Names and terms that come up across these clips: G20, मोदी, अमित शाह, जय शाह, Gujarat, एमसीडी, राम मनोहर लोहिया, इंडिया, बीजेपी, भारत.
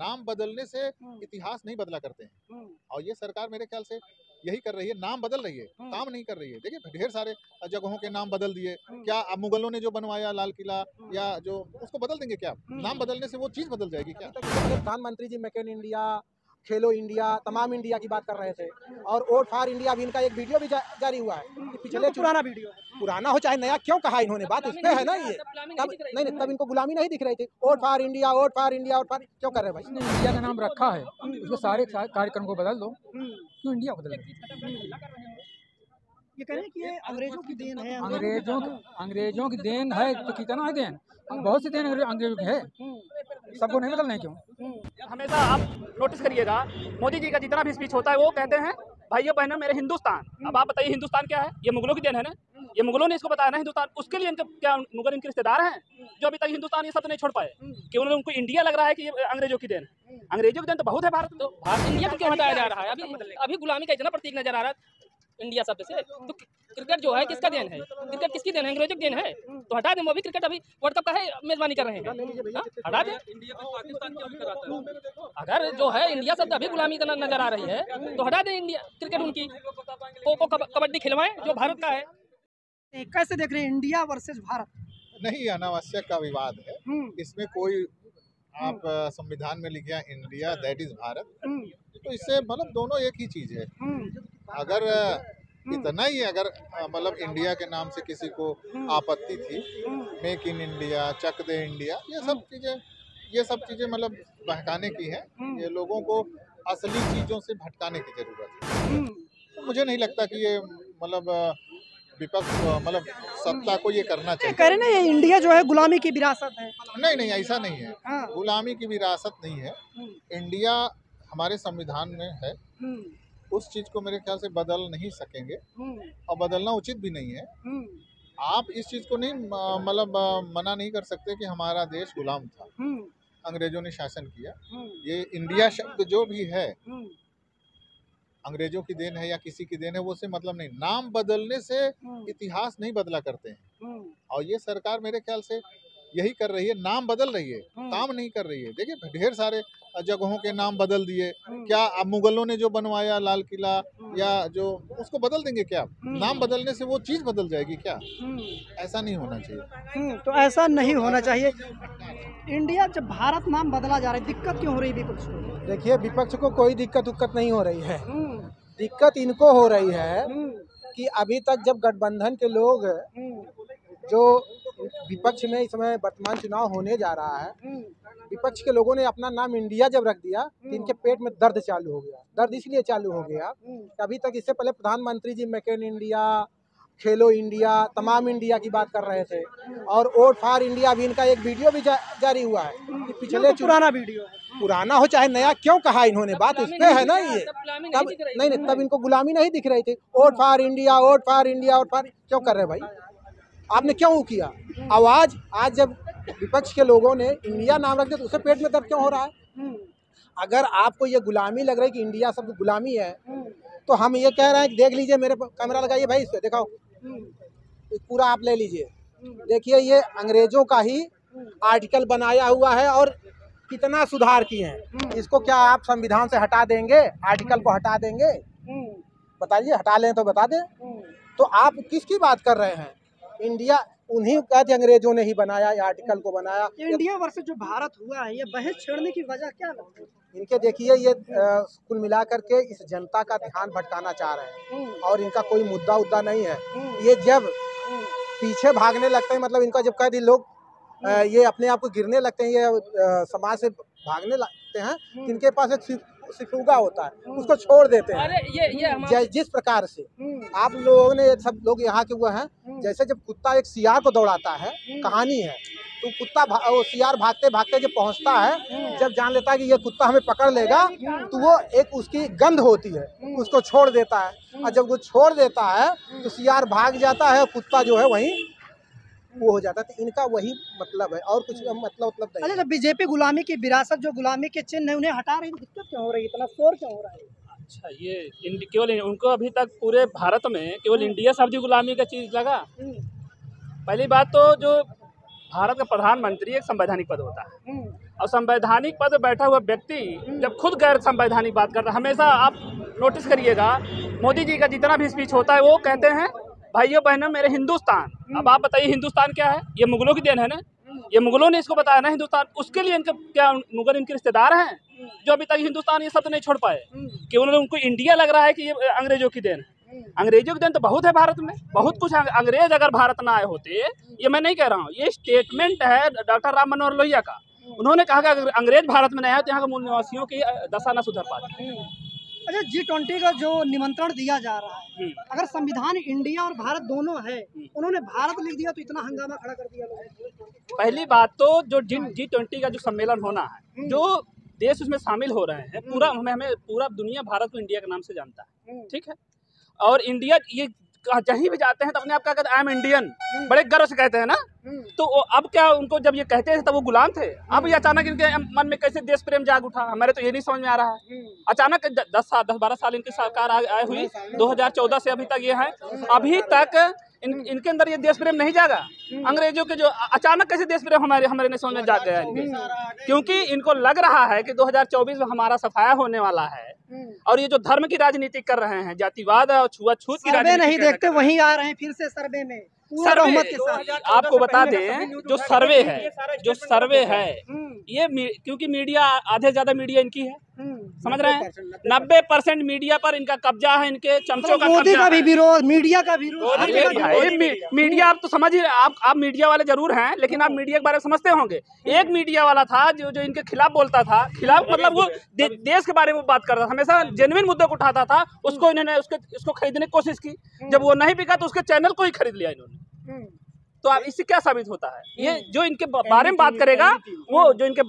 नाम बदलने से इतिहास नहीं बदला करते हैं, और ये सरकार मेरे ख्याल से यही कर रही है, नाम बदल रही है, काम नहीं कर रही है। देखिए ढेर सारे जगहों के नाम बदल दिए, क्या अब मुगलों ने जो बनवाया लाल किला या जो, उसको बदल देंगे क्या? नाम बदलने से वो चीज़ बदल जाएगी क्या? प्रधानमंत्री जी मेक इन इंडिया, खेलो इंडिया, तमाम इंडिया की बात कर रहे थे, और वोट फॉर इंडिया भी, इनका एक वीडियो भी जारी हुआ है, पिछले पुराना वीडियो, पुराना हो चाहे नया, क्यों कहा इन्होंने, बात उस पर है ना ये, तब नहीं तब इनको गुलामी नहीं दिख रही थी, vote for इंडिया, vote for इंडिया, vote for, क्यों कर रहे भाई? इंडिया का नाम रखा है, उसमें सारे कार्यक्रम को बदल दो, क्यों इंडिया बदल रहे? ये कह रहे हैं कि ये अंग्रेजों की देन है, अंग्रेजों की देन है, तो कितना है देन, बहुत सी देन अंग्रेजों की है, सबको नहीं बदलना है क्यों? हमेशा आप नोटिस करिएगा, मोदी जी का जितना भी स्पीच होता है वो कहते हैं भाइयों बहनों मेरे हिंदुस्तान। अब आप बताइए हिंदुस्तान क्या है? ये मुगलों की देन है ना, ये मुगलों ने इसको बताया ना हिंदुस्तान, उसके लिए इनके क्या मुगल इनके रिश्तेदार हैं जो अभी तक हिंदुस्तान ये सब नहीं छोड़ पाए, कि उनको इंडिया लग रहा है कि ये अंग्रेजों की देन है। अंग्रेजों की देन तो बहुत है भारत, तो भारत इंडिया क्यों हटाया जा रहा है? अभी गुलामी का इतना प्रतीक नजर आ रहा है इंडिया शब्द से, तो क्रिकेट जो है किसका देन है? क्रिकेट किसकी देन है? अंग्रेजों की देन है, तो हटा दें। वो भी क्रिकेट अभी वर्ल्ड कप का है, मेजबानी कर रहे हैं, हटा दें। अगर जो है इंडिया शब्द अभी गुलामी का नजर आ रही है तो हटा दें इंडिया क्रिकेट, उनकी खो खो कबड्डी खिलवाएं जो भारत का है। कैसे देख रहे हैं इंडिया वर्सेज भारत? नहीं, अनावश्यक का विवाद है इसमें कोई। आप संविधान में लिखा इंडिया दैट इज भारत, तो इससे मतलब दोनों एक ही चीज है। अगर इतना ही, अगर मतलब इंडिया के नाम से किसी को आपत्ति थी, make in इंडिया, Chak De इंडिया, ये सब चीज़ें मतलब बहकाने की है, ये लोगों को असली चीज़ों से भटकाने की ज़रूरत है। तो मुझे नहीं लगता कि ये मतलब विपक्ष मतलब सत्ता को ये करना चाहिए। कह रहे ना ये इंडिया जो है गुलामी की विरासत है। नहीं नहीं, ऐसा नहीं है, गुलामी की विरासत नहीं है। इंडिया हमारे संविधान में है, उस चीज को मेरे ख्याल से बदल नहीं सकेंगे और बदलना उचित भी नहीं है। आप इस चीज को नहीं मतलब मना नहीं कर सकते कि हमारा देश गुलाम था, अंग्रेजों ने शासन किया। ये इंडिया शब्द जो भी है अंग्रेजों की देन है या किसी की देन है, वो से मतलब नहीं। नाम बदलने से इतिहास नहीं बदला करते हैं, और ये सरकार मेरे ख्याल से यही कर रही है, नाम बदल रही है, काम नहीं कर रही है। देखिए ढेर सारे जगहों के नाम बदल दिए, क्या अब मुगलों ने जो बनवाया लाल किला या जो, उसको बदल देंगे क्या? नाम बदलने से वो चीज़ बदल जाएगी क्या? ऐसा नहीं होना चाहिए, तो ऐसा नहीं होना चाहिए। इंडिया जब भारत नाम बदला जा रहा है, दिक्कत क्यों हो रही विपक्ष को? देखिए विपक्ष को कोई दिक्कत उक्कत नहीं हो रही है, दिक्कत इनको हो रही है कि अभी तक जब गठबंधन के लोग जो विपक्ष में इस समय वर्तमान चुनाव होने जा रहा है, विपक्ष के लोगों ने अपना नाम इंडिया जब रख दिया तो इनके पेट में दर्द चालू हो गया। दर्द इसलिए चालू हो गया कि अभी तक इससे पहले प्रधानमंत्री जी मेक इन इंडिया, खेलो इंडिया, तमाम इंडिया की बात कर रहे थे, और वोट फॉर इंडिया भी, इनका एक वीडियो भी जारी हुआ है, पिछले पुराना वीडियो, पुराना हो चाहे नया, क्यों कहा इन्होंने, बात उस पर है ना ये, तब नहीं तब इनको गुलामी नहीं दिख रही थी, vote for इंडिया, vote for इंडिया, vote for, क्यों कर रहे भाई? आपने क्यों किया? आवाज आज जब विपक्ष के लोगों ने इंडिया नाम रख दिया तो उसे पेट में दर्द क्यों हो रहा है? अगर आपको ये गुलामी लग रही है कि इंडिया सब गुलामी है, तो हम ये कह रहे हैं कि देख लीजिए, मेरे कैमरा लगाइए भाई, इसको दिखाओ, पूरा आप ले लीजिए, देखिए ये अंग्रेजों का ही आर्टिकल बनाया हुआ है, और कितना सुधार किए हैं इसको। क्या आप संविधान से हटा देंगे, आर्टिकल को हटा देंगे? बताइए, हटा लें तो बता दें। तो आप किसकी बात कर रहे हैं? इंडिया उन्हीं का, अंग्रेजों ने ही बनाया, ये आर्टिकल को बनाया। इंडिया वर्सेस जो भारत हुआ है, ये बहस छेड़ने की वजह क्या लगती है इनके? देखिए ये कुल मिलाकर के इस जनता का ध्यान भटकाना चाह रहे हैं, और इनका कोई मुद्दा उद्दा नहीं है। ये जब पीछे भागने लगते हैं, मतलब इनका जब कह दी लोग ये अपने आप को गिरने लगते हैं, ये समाज से भागने लगते हैं, इनके पास एक सिकुड़ा होता है, उसको छोड़ देते हैं। ये जिस प्रकार से आप लोगों ने, सब लोग यहाँ के हुए हैं, जैसे जब कुत्ता एक सियार को दौड़ाता है, कहानी है, तो कुत्ता वो सियार भागते भागते जब पहुँचता है, जब जान लेता है कि ये कुत्ता हमें पकड़ लेगा, तो वो एक उसकी गंध होती है, उसको छोड़ देता है, और जब वो छोड़ देता है तो सियार भाग जाता है, कुत्ता जो है वहीं वो हो जाता है। तो इनका वही मतलब है, और कुछ मतलब नहीं। अच्छा, बीजेपी गुलामी की विरासत, जो गुलामी के चिन्ह है, उन्हें हटा रही है, दिक्कत क्यों हो रही है, इतना शोर क्यों हो रहा है? अच्छा, ये केवल उनको अभी तक पूरे भारत में केवल इंडिया शब्द गुलामी का चीज़ लगा। पहली बात तो जो भारत का प्रधानमंत्री एक संवैधानिक पद होता है, असंवैधानिक पद बैठा हुआ व्यक्ति जब खुद गैर संवैधानिक बात करता है। हमेशा आप नोटिस करिएगा, मोदी जी का जितना भी स्पीच होता है वो कहते हैं भाइयों बहनों मेरे हिंदुस्तान। अब आप बताइए हिंदुस्तान क्या है? ये मुगलों की देन है ना, ये मुगलों ने इसको बताया ना हिंदुस्तान। उसके लिए इनके क्या मुगल इनके रिश्तेदार हैं जो अभी तक हिंदुस्तान ये शब्द नहीं छोड़ पाए कि उन्होंने उनको इंडिया लग रहा है कि ये अंग्रेजों की देन है। अंग्रेजों की देन तो बहुत है भारत में, बहुत कुछ। अंग्रेज अगर भारत ना आए होते, ये मैं नहीं कह रहा हूँ, ये स्टेटमेंट है डॉक्टर राम मनोहर लोहिया का। उन्होंने कहा कि अगर अंग्रेज भारत में नहीं आए तो यहाँ के मूल निवासियों की दशा न सुधर पाती। अच्छा, G20 का जो निमंत्रण दिया जा रहा है, अगर संविधान इंडिया और भारत दोनों है, उन्होंने भारत लिख दिया तो इतना हंगामा खड़ा कर दिया लोगों ने। पहली बात तो जो G20 का जो सम्मेलन होना है, जो देश उसमें शामिल हो रहे हैं, पूरा हमें पूरा दुनिया भारत को इंडिया के नाम से जानता है, ठीक है। और इंडिया ये जहीं भी जाते हैं तो अपने आप क्या कहते हैं, आई एम इंडियन, बड़े गर्व से कहते हैं ना। तो अब क्या उनको जब ये कहते थे तब वो गुलाम थे, अब ये अचानक इनके मन में कैसे देश प्रेम जाग उठा, हमारे तो ये नहीं समझ में आ रहा है। अचानक 10-12 साल इनकी सरकार आई हुई, 2014 से अभी तक ये है, अभी तक इनके अंदर ये देश प्रेम नहीं जागा। अंग्रेजों के जो अचानक कैसे देश प्रेम हमारे नेशन में जाग गया, क्योंकि इनको लग रहा है कि 2024 में हमारा सफाया होने वाला है। और ये जो धर्म की राजनीति कर रहे हैं, जातिवाद और छुआछूत की राजनीति नहीं देखते, वही आ रहे हैं फिर से सर्वे में के साथ। आपको बता दें जो सर्वे है ये क्योंकि मीडिया आधे से ज्यादा मीडिया इनकी है, समझ रहे हैं, 90% मीडिया पर इनका कब्जा है, इनके चमचों का कब्जा का भी विरोध, मीडिया का विरोध। मीडिया आप तो समझिए, आप मीडिया वाले जरूर हैं लेकिन आप मीडिया के बारे में समझते होंगे। एक मीडिया वाला था जो इनके खिलाफ बोलता था, खिलाफ मतलब वो देश के बारे में बात करता था, हमेशा जेन्युइन मुद्दे को उठाता था, उसको इन्होंने उसको खरीदने की कोशिश की, जब वो नहीं बिका तो उसके चैनल को ही खरीद लिया इन्होंने। तो आप इससे क्या साबित होता है, ये जो इनके बारे में बात करेगा वो वो ठीक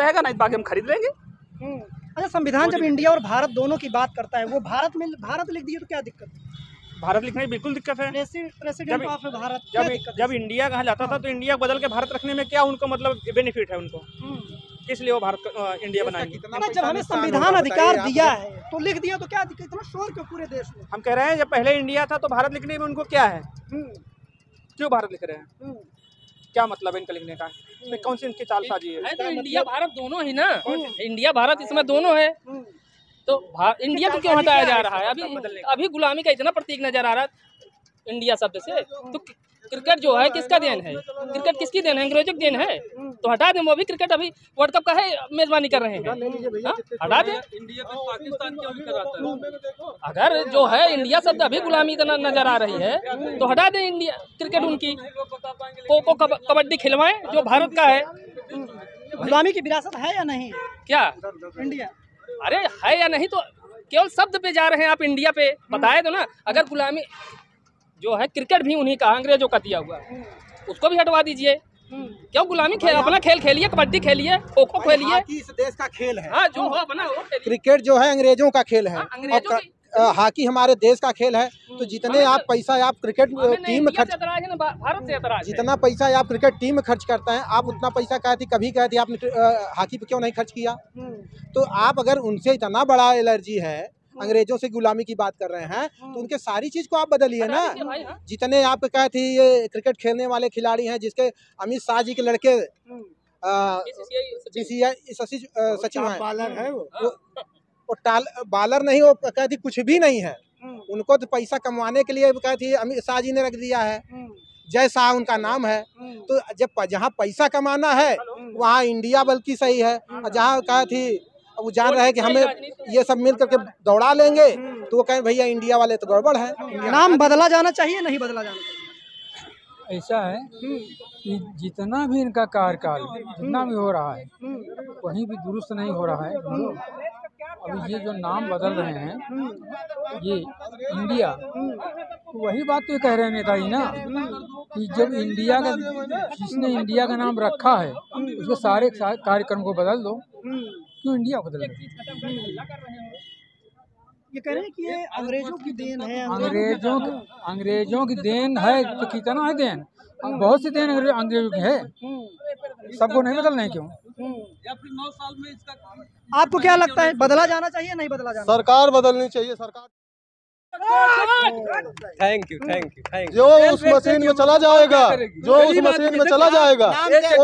रहेगा, नहीं बाकी हम खरीद लेंगे। अच्छा, संविधान जब इंडिया और भारत दोनों की बात करता है, वो भारत में भारत लिख दिए तो क्या दिक्कत है? भारत लिखने में बिल्कुल दिक्कत है। प्रेसिडेंट ऑफ भारत जब इंडिया कहा जाता था तो इंडिया बदल के भारत रखने में क्या उनको मतलब बेनिफिट है उनको, इसलिए वो भारत इंडिया बनाएंगे। जब हमें संविधान अधिकार दिया है तो लिख दिया तो क्या दिक्कत, इतना शोर क्यों पूरे देश में? हम कह रहे हैं जब पहले इंडिया था तो भारत लिखने में उनको क्या है, क्यों भारत लिख रहे हैं, क्या मतलब है इनका लिखने का, इसमें कौन सी इनकी चालसाजी है? तो इंडिया भारत दोनों ही ना, इंडिया भारत इसमें दोनों है तो इंडिया को क्यों हटाया जा रहा है? अभी अभी गुलामी का इतना प्रतीक नजर आ रहा है इंडिया शब्द से। तो क्रिकेट जो है किसका देन है, क्रिकेट किसकी देन है, अंग्रेजों की देन है, तो हटा दें वो भी। क्रिकेट अभी वर्ल्ड कप का है, मेजबानी कर रहे हैं, हटा दें। अगर जो है इंडिया शब्द अभी गुलामी का नजर आ रही है तो हटा दें इंडिया क्रिकेट, उनकी खो खो कबड्डी खिलवाएं जो भारत का है। गुलामी की विरासत है या नहीं क्या इंडिया? अरे है या नहीं तो केवल शब्द पे जा रहे हैं आप, इंडिया पे बताए तो ना। अगर गुलामी जो है क्रिकेट भी उन्हीं का, अंग्रेजों का दिया हुआ, उसको भी हटवा दीजिए। क्यों गुलामी खेल, अपना खेल खेलिए, कबड्डी खेलिए, खो खो खेलिए, इस देश का खेल है। हाँ, जो हो अपना वो खेलिए। क्रिकेट जो है अंग्रेजों का खेल है, हॉकी हमारे देश का खेल है। तो जितने आप पैसा आप क्रिकेट टीम में खर्च भारत, जितना पैसा आप क्रिकेट टीम में खर्च करते हैं, आप उतना पैसा कभी कहती आपने हॉकी पे क्यों नहीं खर्च किया? तो आप अगर उनसे इतना बड़ा एलर्जी है, अंग्रेजों से गुलामी की बात कर रहे हैं, तो उनके सारी चीज को आप बदलिए ना। जितने आप कहे थे ये क्रिकेट खेलने वाले खिलाड़ी हैं, जिसके अमित शाह जी के लड़के सचिव है बॉलर नहीं, वो कहती कुछ भी नहीं है, उनको तो पैसा कमाने के लिए कहती अमित शाह जी ने रख दिया है, जय शाह उनका नाम है। तो जब जहाँ पैसा कमाना है वहाँ इंडिया बल्कि सही है, और जहाँ कहती वो जान रहे हैं कि हमें ये सब मिल करके दौड़ा लेंगे तो वो कहें भैया इंडिया वाले तो गड़बड़ है। नाम बदला जाना चाहिए, नहीं बदला जाना चाहिए? ऐसा है कि जितना भी इनका कार्यकाल जितना भी हो रहा है कहीं भी दुरुस्त नहीं हो रहा है। अभी ये जो नाम बदल रहे हैं ये इंडिया, तो वही बात तो कह रहे नेताजी ना कि जब इंडिया का, जिसने इंडिया का नाम रखा है उसको सारे कार्यक्रम को बदल दो, क्यों इंडिया बदल रहे? ये कह रहे हैं कि ये अंग्रेजों की देन है, अंग्रेजों की देन है तो कितना है देन, बहुत सी देन अंग्रेजों की है, सबको नहीं बदलना है क्यों? या फिर 9 साल में इसका आपको क्या लगता है बदला जाना चाहिए, नहीं बदला जाना? सरकार बदलनी चाहिए, सरकार। Thank you. जो उस मशीन में चला जाएगा, वो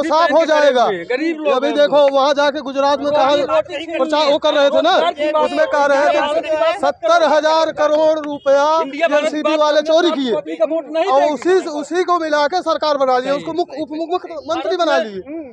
साफ हो जाएगा। अभी देखो वहाँ जाके गुजरात में कहा प्रचार वो कर रहे थे ना, उसमें कह रहे थे 70,000 करोड़ रुपया एमसीडी वाले चोरी किए और उसी को मिला के सरकार बना दी, उसको उप मुख्यमंत्री बना लिए।